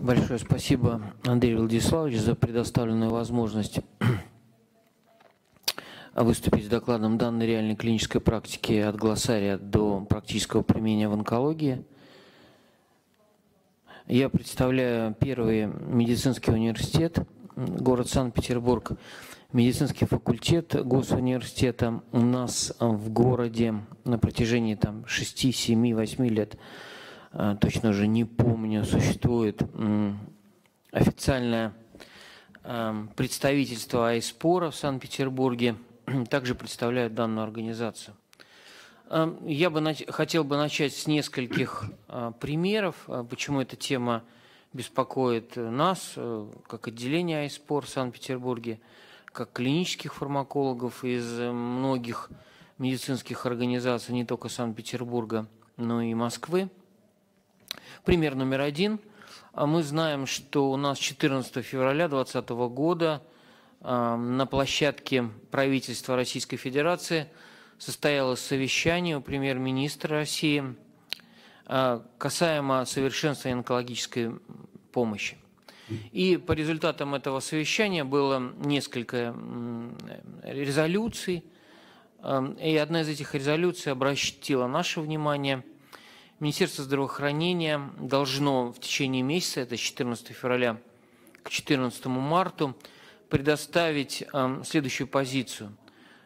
Большое спасибо, Андрей Владиславович, за предоставленную возможность выступить с докладом данной реальной клинической практики от глоссария до практического применения в онкологии. Я представляю первый медицинский университет, город Санкт-Петербург, медицинский факультет госуниверситета. У нас в городе на протяжении 6, 7, 8 лет, точно уже не помню, существует официальное представительство АИСПОРа в Санкт-Петербурге, также представляют данную организацию. Я бы хотел начать с нескольких примеров, почему эта тема беспокоит нас, как отделение АИСПОР в Санкт-Петербурге, как клинических фармакологов из многих медицинских организаций не только Санкт-Петербурга, но и Москвы. Пример номер один. Мы знаем, что у нас 14 февраля 2020 года на площадке правительства Российской Федерации состоялось совещание у премьер-министра России касаемо совершенствования онкологической помощи. И по результатам этого совещания было несколько резолюций, и одна из этих резолюций обратила наше внимание. Министерство здравоохранения должно в течение месяца, это с 14 февраля к 14 марта, предоставить следующую позицию.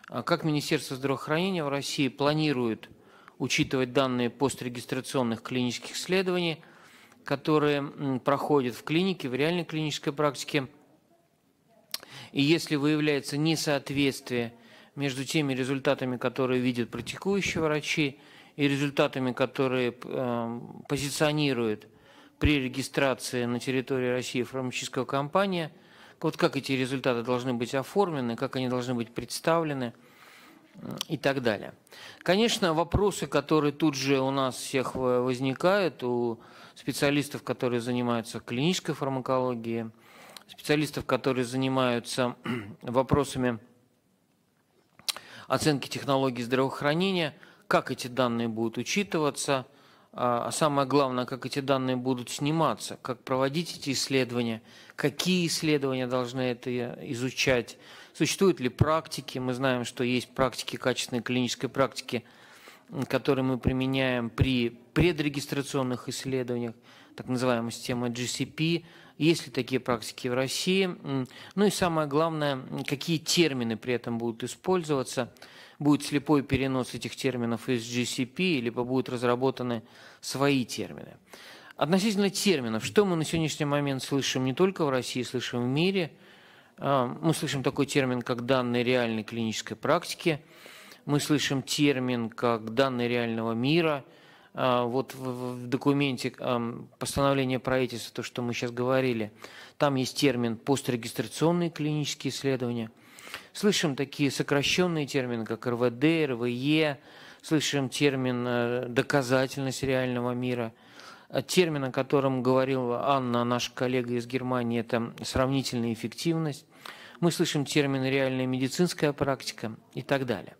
Как Министерство здравоохранения в России планирует учитывать данные пострегистрационных клинических исследований, которые проходят в клинике, в реальной клинической практике. И если выявляется несоответствие между теми результатами, которые видят практикующие врачи, и результатами, которые позиционируют при регистрации на территории России фармацевтическая компания, вот как эти результаты должны быть оформлены, как они должны быть представлены и так далее. Конечно, вопросы, которые тут же у нас всех возникают, у специалистов, которые занимаются клинической фармакологией, специалистов, которые занимаются вопросами оценки технологий здравоохранения, как эти данные будут учитываться, а самое главное, как эти данные будут сниматься, как проводить эти исследования, какие исследования должны это изучать, существуют ли практики. Мы знаем, что есть практики, качественной клинической практики, которые мы применяем при предрегистрационных исследованиях, так называемая система GCP, есть ли такие практики в России. Ну и самое главное, какие термины при этом будут использоваться, будет слепой перенос этих терминов из GCP, либо будут разработаны свои термины. Относительно терминов, что мы на сегодняшний момент слышим не только в России, слышим в мире. Мы слышим такой термин, как данные реальной клинической практики, мы слышим термин, как данные реального мира. Вот в документе постановления правительства, то, что мы сейчас говорили, там есть термин «пострегистрационные клинические исследования». Слышим такие сокращенные термины, как РВД, РВЕ, слышим термин «доказательность реального мира». Термин, о котором говорила Анна, наша коллега из Германии, это сравнительная эффективность. Мы слышим термин «реальная медицинская практика» и так далее.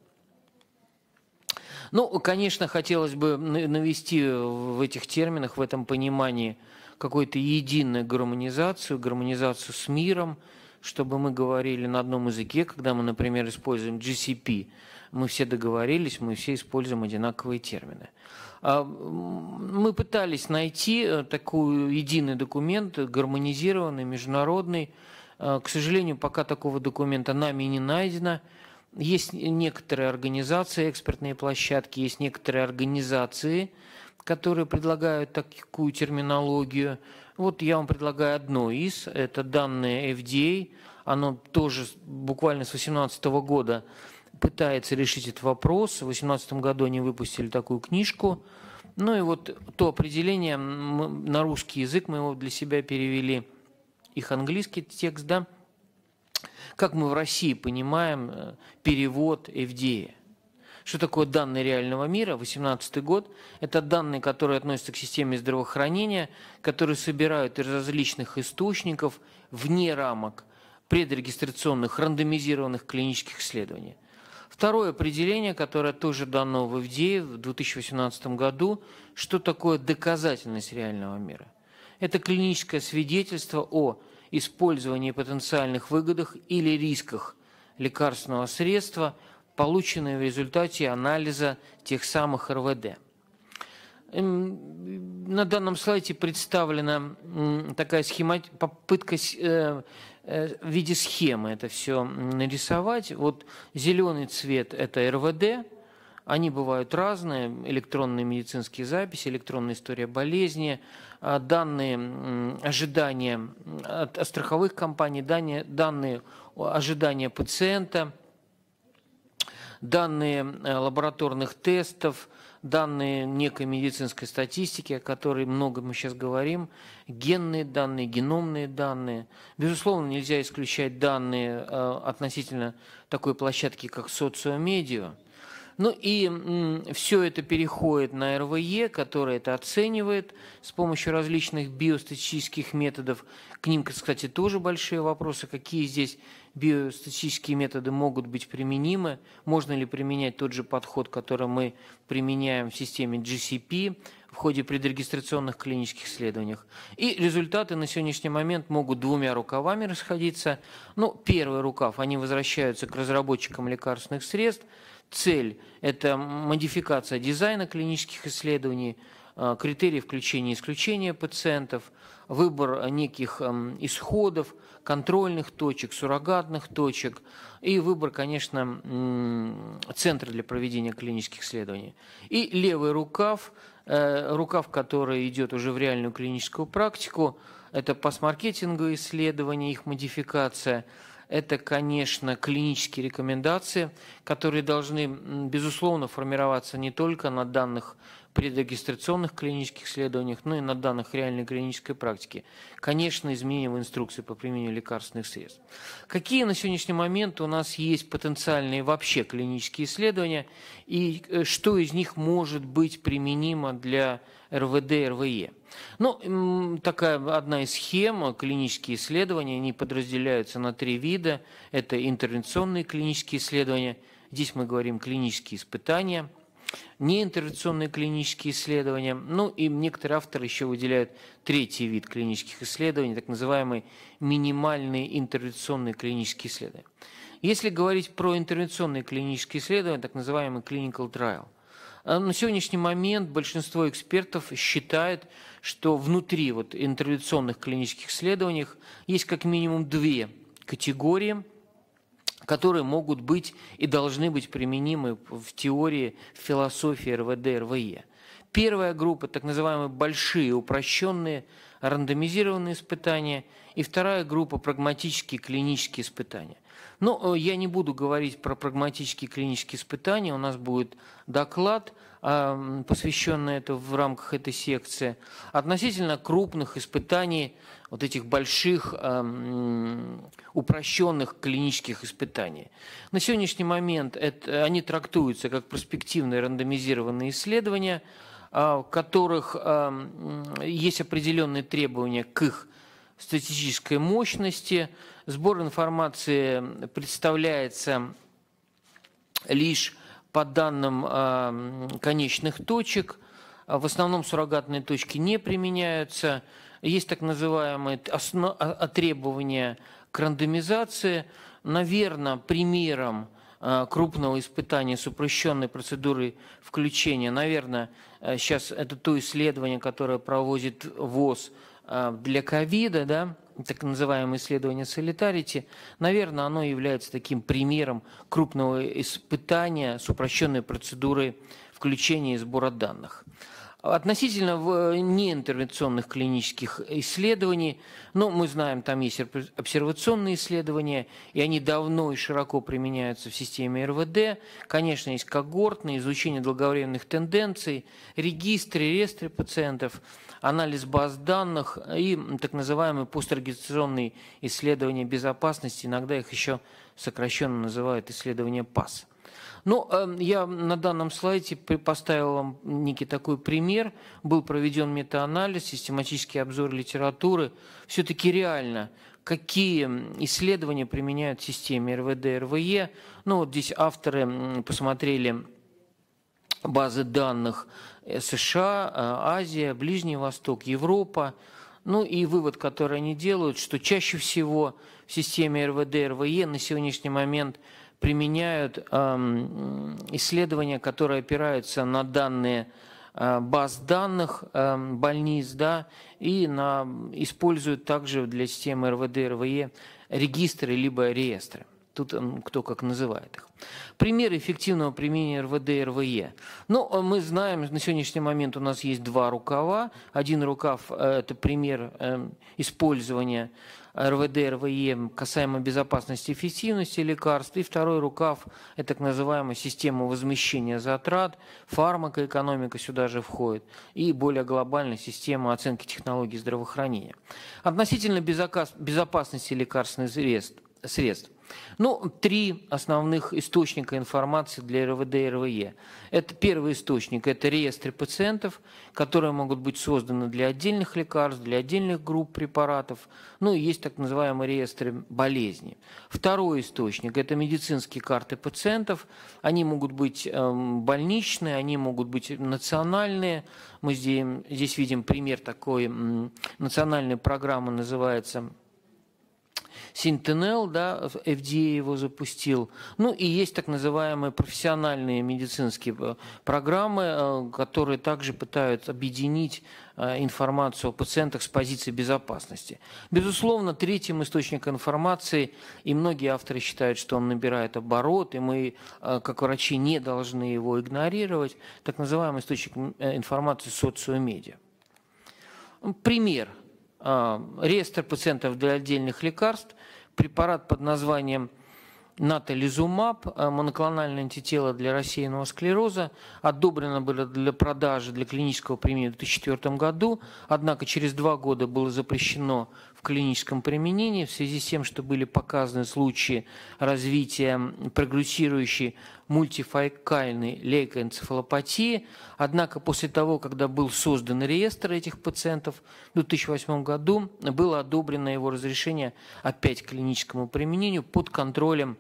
Ну, конечно, хотелось бы навести в этих терминах, в этом понимании, какую-то единую гармонизацию, гармонизацию с миром, чтобы мы говорили на одном языке. Когда мы, например, используем GCP, мы все договорились, мы все используем одинаковые термины. Мы пытались найти такой единый документ, гармонизированный, международный. К сожалению, пока такого документа нами не найдено. Есть некоторые организации, экспертные площадки, есть некоторые организации, которые предлагают такую терминологию. Вот я вам предлагаю одно из, это данные FDA, оно тоже буквально с 2018 года пытается решить этот вопрос. В 2018 году они выпустили такую книжку. Ну и вот то определение на русский язык, мы его для себя перевели, их английский текст, да. Как мы в России понимаем перевод FDA? Что такое данные реального мира? 2018 год. Это данные, которые относятся к системе здравоохранения, которые собирают из различных источников вне рамок предрегистрационных, рандомизированных клинических исследований. Второе определение, которое тоже дано в FDA в 2018 году, что такое доказательность реального мира? это клиническое свидетельство о использовании потенциальных выгодах или рисках лекарственного средства, полученные в результате анализа тех самых РВД. На данном слайде представлена такая попытка в виде схемы это все нарисовать. Вот зеленый цвет – это РВД. Они бывают разные: электронные медицинские записи, электронная история болезни, данные ожидания от страховых компаний, данные ожидания пациента, данные лабораторных тестов, данные некой медицинской статистики, о которой много мы сейчас говорим, генные данные, геномные данные. Безусловно, нельзя исключать данные относительно такой площадки, как социомедиа. Ну и все это переходит на РВЕ, которое это оценивает с помощью различных биостатистических методов. К ним, кстати, тоже большие вопросы, какие здесь биостатистические методы могут быть применимы, можно ли применять тот же подход, который мы применяем в системе GCP в ходе предрегистрационных клинических исследований. И результаты на сегодняшний момент могут двумя рукавами расходиться. Ну, первый рукав, они возвращаются к разработчикам лекарственных средств. Цель – это модификация дизайна клинических исследований, критерии включения и исключения пациентов, выбор неких исходов, контрольных точек, суррогатных точек и выбор, конечно, центра для проведения клинических исследований. И левый рукав, рукав, который идет уже в реальную клиническую практику, это постмаркетинговые исследования, их модификация. Это, конечно, клинические рекомендации, которые должны, безусловно, формироваться не только на данных предрегистрационных клинических исследованиях, но и на данных реальной клинической практики. Конечно, изменения в инструкции по применению лекарственных средств. Какие на сегодняшний момент у нас есть потенциальные вообще клинические исследования и что из них может быть применимо для РВД и РВЕ? Ну, такая одна из схем, клинические исследования, они подразделяются на три вида. Это интервенционные клинические исследования, здесь мы говорим клинические испытания, неинтервенционные клинические исследования, ну и некоторые авторы еще выделяют третий вид клинических исследований, так называемые минимальные интервенционные клинические исследования. Если говорить про интервенционные клинические исследования, так называемый clinical trial, на сегодняшний момент большинство экспертов считает, что внутри вот интервенционных клинических исследований есть как минимум две категории, которые могут быть и должны быть применимы в теории, в философии РВД, РВЕ. Первая группа, так называемые большие, упрощенные, рандомизированные испытания, и вторая группа – прагматические клинические испытания. Но я не буду говорить про прагматические клинические испытания, у нас будет доклад, посвященный этому в рамках этой секции, относительно крупных испытаний, вот этих больших упрощенных клинических испытаний. На сегодняшний момент они трактуются как перспективные рандомизированные исследования, в которых есть определенные требования к их статистической мощности. Сбор информации представляется лишь по данным конечных точек. В основном суррогатные точки не применяются. Есть так называемые требования к рандомизации. Наверное, примером крупного испытания с упрощенной процедурой включения, наверное, сейчас это то исследование, которое проводит ВОЗ для ковида, да, так называемое исследование солитарити, наверное, оно является таким примером крупного испытания с упрощенной процедурой включения и сбора данных. Относительно неинтервенционных клинических исследований, ну, мы знаем, там есть обсервационные исследования, и они давно и широко применяются в системе РВД. Конечно, есть когортные, изучение долговременных тенденций, регистры пациентов, анализ баз данных и так называемые пострегистрационные исследования безопасности, иногда их еще сокращенно называют исследования ПАС. Ну, я на данном слайде поставил вам некий такой пример. Был проведен метаанализ, систематический обзор литературы. Все-таки реально, какие исследования применяют в системе РВД, РВЕ. Ну, вот здесь авторы посмотрели базы данных США, Азия, Ближний Восток, Европа. Ну и вывод, который они делают, что чаще всего в системе РВД, РВЕ на сегодняшний момент применяют исследования, которые опираются на данные баз данных больниц, да, и используют также для системы РВД, РВЕ регистры либо реестры. Тут кто как называет их. Пример эффективного применения РВД и РВЕ. Ну, мы знаем, на сегодняшний момент у нас есть два рукава. Один рукав – это пример использования РВД, РВЕ касаемо безопасности и эффективности лекарств. И второй рукав – это так называемая система возмещения затрат, фармакоэкономика сюда же входит, и более глобальная система оценки технологий здравоохранения. Относительно безопасности лекарственных средств. Ну, три основных источника информации для РВД и РВЕ. Это первый источник, это реестры пациентов, которые могут быть созданы для отдельных лекарств, для отдельных групп препаратов. Ну, и есть так называемые реестры болезней. Второй источник, это медицинские карты пациентов. Они могут быть больничные, они могут быть национальные. Мы здесь видим пример такой национальной программы, называется Sentinel, да, FDA его запустил. Ну и есть так называемые профессиональные медицинские программы, которые также пытаются объединить информацию о пациентах с позиции безопасности. Безусловно, третьим источником информации, и многие авторы считают, что он набирает оборот, и мы, как врачи, не должны его игнорировать, так называемый источник информации социомедиа. Пример. Реестр пациентов для отдельных лекарств, препарат под названием Натализумаб, моноклональное антитело для рассеянного склероза, одобрено было для продажи, для клинического применения в 2004 году, однако через 2 года было запрещено в клиническом применении в связи с тем, что были показаны случаи развития прогрессирующей мультифокальной лейкоэнцефалопатии. Однако после того, когда был создан реестр этих пациентов в 2008 году, было одобрено его разрешение опять к клиническому применению под контролем,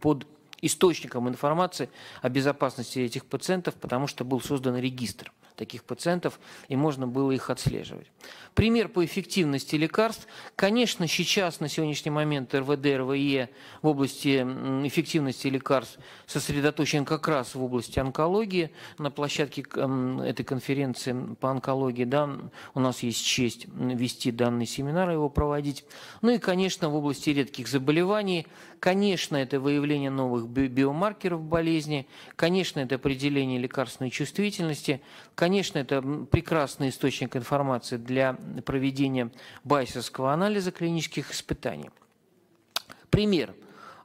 под источником информации о безопасности этих пациентов, потому что был создан регистр таких пациентов, и можно было их отслеживать. Пример по эффективности лекарств. Конечно, сейчас, на сегодняшний момент, РВД, РВЕ в области эффективности лекарств сосредоточен как раз в области онкологии. На площадке этой конференции по онкологии, да, у нас есть честь вести данный семинар, его проводить. Ну и, конечно, в области редких заболеваний. Конечно, это выявление новых биомаркеров болезни. Конечно, это определение лекарственной чувствительности. Конечно, это прекрасный источник информации для проведения байсовского анализа клинических испытаний. Пример.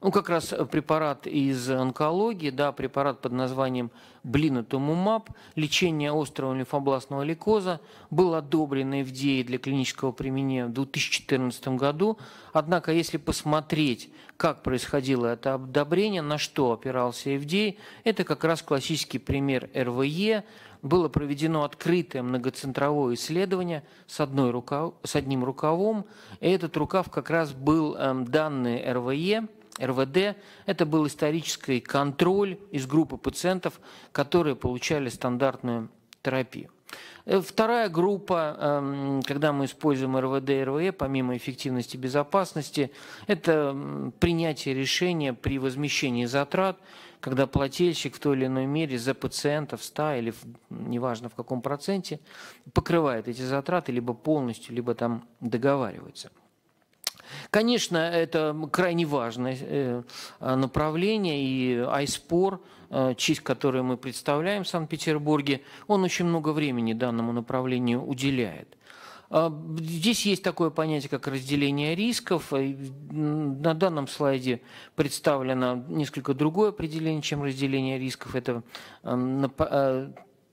Ну, как раз препарат из онкологии, да, препарат под названием блинатумумаб, лечение острого лимфобластного лейкоза, был одобрен FDA для клинического применения в 2014 году. Однако, если посмотреть, как происходило это одобрение, на что опирался FDA, это как раз классический пример РВЕ. Было проведено открытое многоцентровое исследование с одним рукавом. И этот рукав как раз был данные РВЕ, РВД. Это был исторический контроль из группы пациентов, которые получали стандартную терапию. Вторая группа, когда мы используем РВД и РВЕ, помимо эффективности и безопасности, это принятие решения при возмещении затрат, когда плательщик в той или иной мере за пациента в 100 или неважно в каком проценте покрывает эти затраты либо полностью, либо там договаривается. Конечно, это крайне важное направление, и ISPOR, честь которой мы представляем в Санкт-Петербурге, он очень много времени данному направлению уделяет. Здесь есть такое понятие, как разделение рисков. На данном слайде представлено несколько другое определение, чем разделение рисков. Это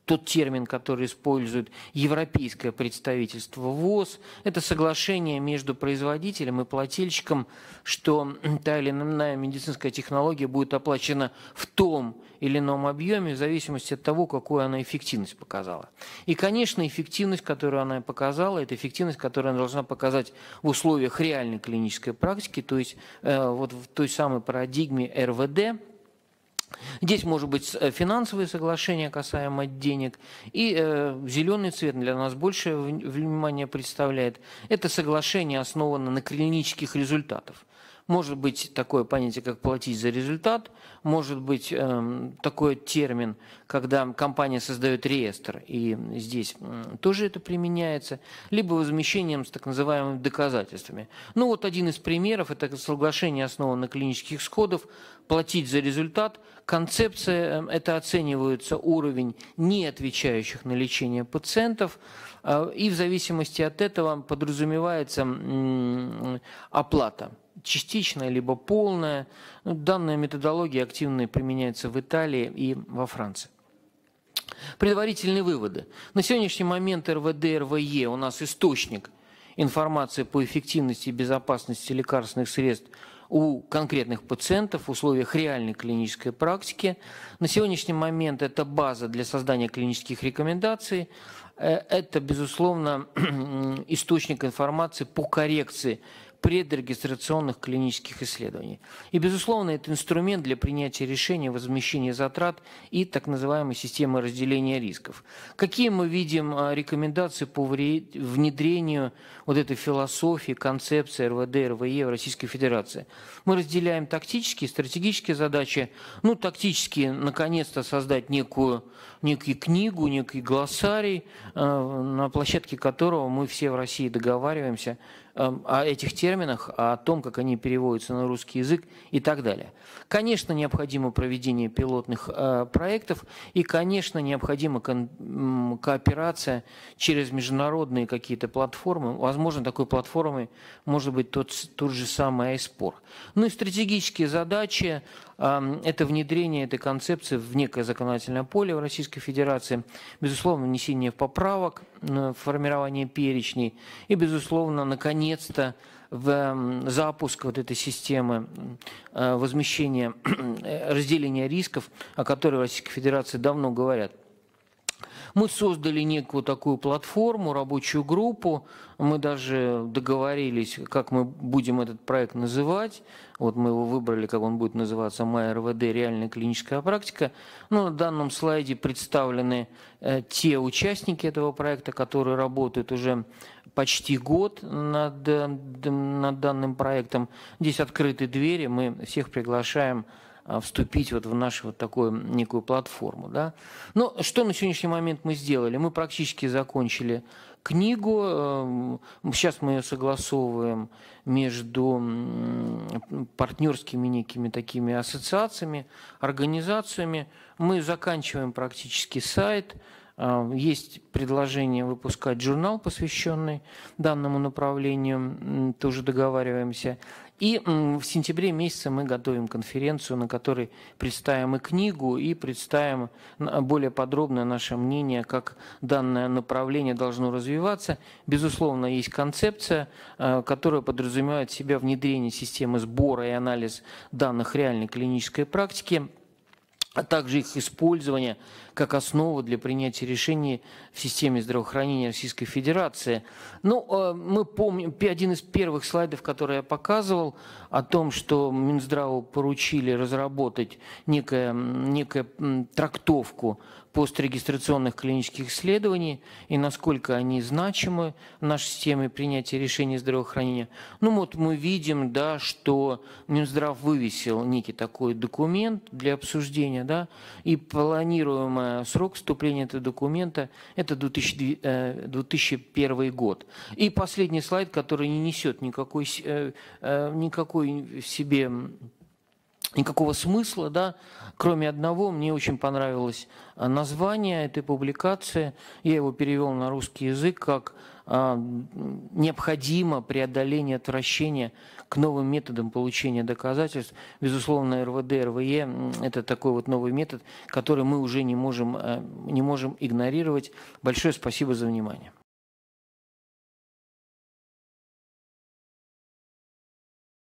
тот термин, который использует европейское представительство ВОЗ, это соглашение между производителем и плательщиком, что та или иная медицинская технология будет оплачена в том или ином объеме в зависимости от того, какую она эффективность показала. И, конечно, эффективность, которую она показала, это эффективность, которую она должна показать в условиях реальной клинической практики, то есть вот в той самой парадигме РВД, Здесь может быть финансовые соглашения касаемо денег. И зеленый цвет для нас больше внимания представляет. Это соглашение основано на клинических результатах. Может быть такое понятие, как платить за результат, может быть такой термин, когда компания создает реестр, и здесь тоже это применяется, либо возмещением с так называемыми доказательствами. Ну вот один из примеров, это соглашение основано на клинических сходах, платить за результат, концепция, это оценивается уровень не отвечающих на лечение пациентов, и в зависимости от этого подразумевается оплата. Частичная, либо полная. Данная методология активно применяется в Италии и во Франции. Предварительные выводы. На сегодняшний момент РВД, РВЕ у нас источник информации по эффективности и безопасности лекарственных средств у конкретных пациентов в условиях реальной клинической практики. На сегодняшний момент это база для создания клинических рекомендаций. Это, безусловно, источник информации по коррекции предрегистрационных клинических исследований. И, безусловно, это инструмент для принятия решения, возмещения затрат и так называемой системы разделения рисков. Какие мы видим рекомендации по внедрению вот этой философии, концепции РВД, РВЕ в Российской Федерации? Мы разделяем тактические, стратегические задачи. Ну, тактические, наконец-то, создать некую книгу, некий глоссарий, на площадке которого мы все в России договариваемся о этих терминах, о том, как они переводятся на русский язык и так далее. Конечно, необходимо проведение пилотных проектов и, конечно, необходима кооперация через международные какие-то платформы. Возможно, такой платформой может быть тот же самый ISPOR. Ну и стратегические задачи. Это внедрение этой концепции в некое законодательное поле в Российской Федерации, безусловно, внесение поправок, формирование перечней и, безусловно, наконец-то запуск вот этой системы возмещения, разделения рисков, о которой в Российской Федерации давно говорят. Мы создали некую такую платформу, рабочую группу, мы даже договорились, как мы будем этот проект называть. Вот мы его выбрали, как он будет называться, МАРВД, реальная клиническая практика. Ну, на данном слайде представлены те участники этого проекта, которые работают уже почти год над данным проектом. Здесь открыты двери, мы всех приглашаем вступить вот в нашу вот такую некую платформу. Да? Но что на сегодняшний момент мы сделали? Мы практически закончили книгу, сейчас мы ее согласовываем между партнерскими некими такими ассоциациями, организациями. Мы заканчиваем практически сайт. Есть предложение выпускать журнал, посвященный данному направлению, тоже договариваемся. И в сентябре месяце мы готовим конференцию, на которой представим и книгу, и представим более подробное наше мнение, как данное направление должно развиваться. Безусловно, есть концепция, которая подразумевает в себя внедрение системы сбора и анализ данных реальной клинической практики, а также их использование как основу для принятия решений в системе здравоохранения Российской Федерации. Ну, мы помним, один из первых слайдов, который я показывал, о том, что Минздраву поручили разработать некую трактовку пострегистрационных клинических исследований и насколько они значимы в нашей системе принятия решений здравоохранения. Ну вот мы видим, да, что Минздрав вывесил некий такой документ для обсуждения, да, и планируемый срок вступления этого документа – это 2001 год. И последний слайд, который не несет никакого смысла, да, кроме одного, мне очень понравилось название этой публикации, я его перевел на русский язык как «Необходимо преодоление отвращения к новым методам получения доказательств». Безусловно, РВД, РВЕ – это такой вот новый метод, который мы уже не можем игнорировать. Большое спасибо за внимание.